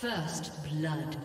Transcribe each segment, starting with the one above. First blood.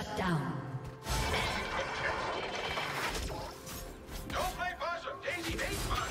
Shut down. Don't play possum. Daisy hates possum.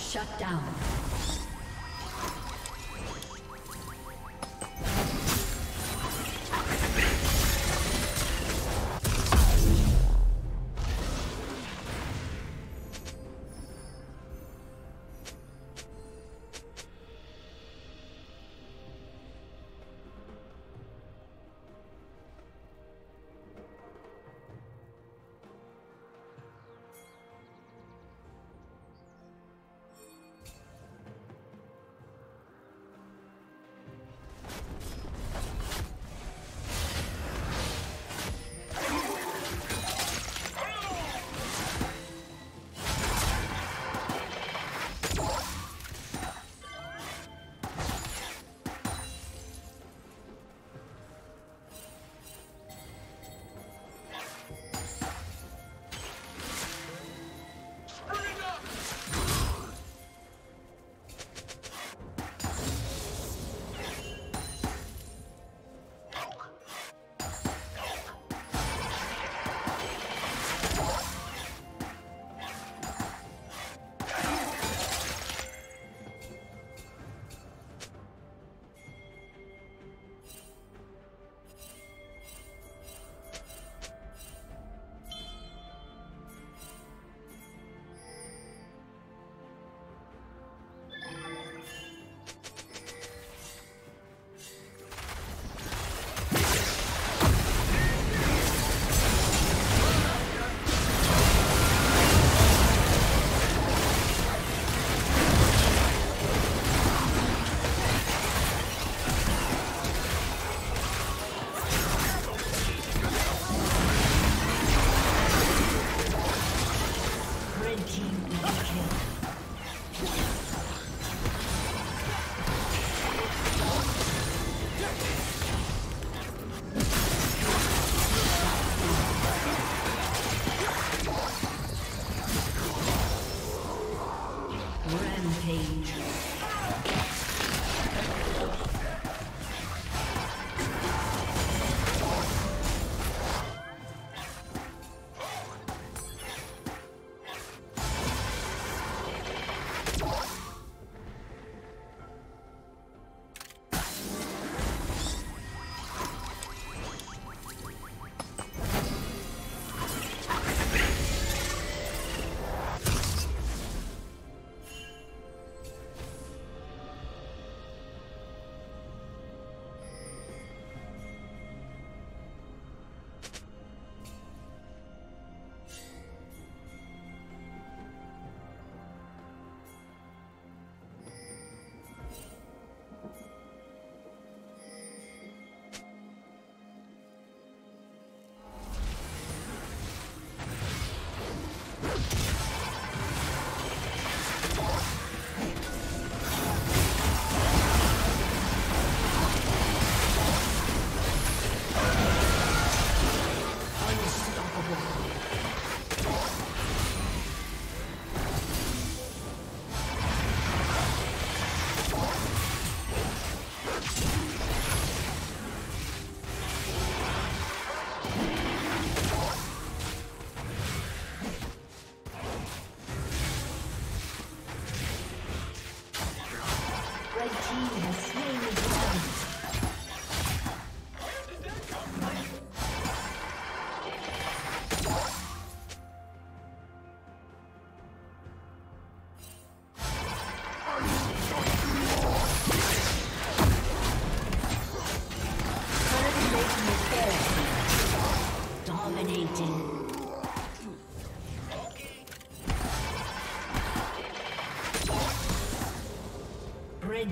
Shut down.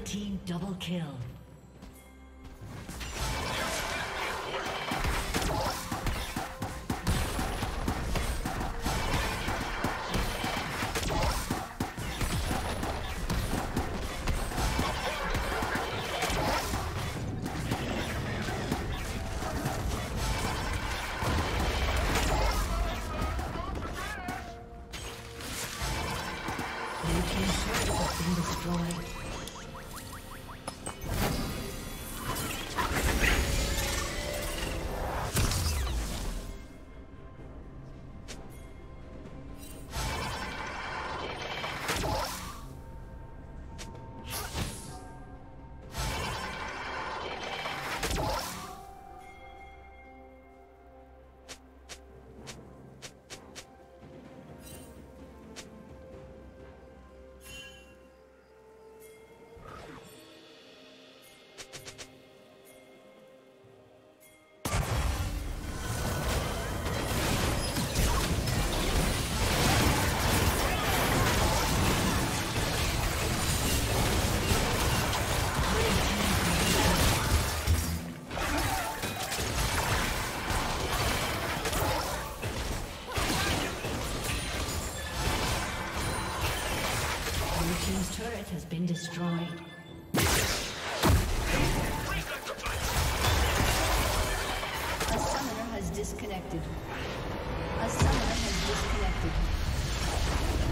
Team double kill. Has been destroyed. A summoner has disconnected. A summoner has disconnected.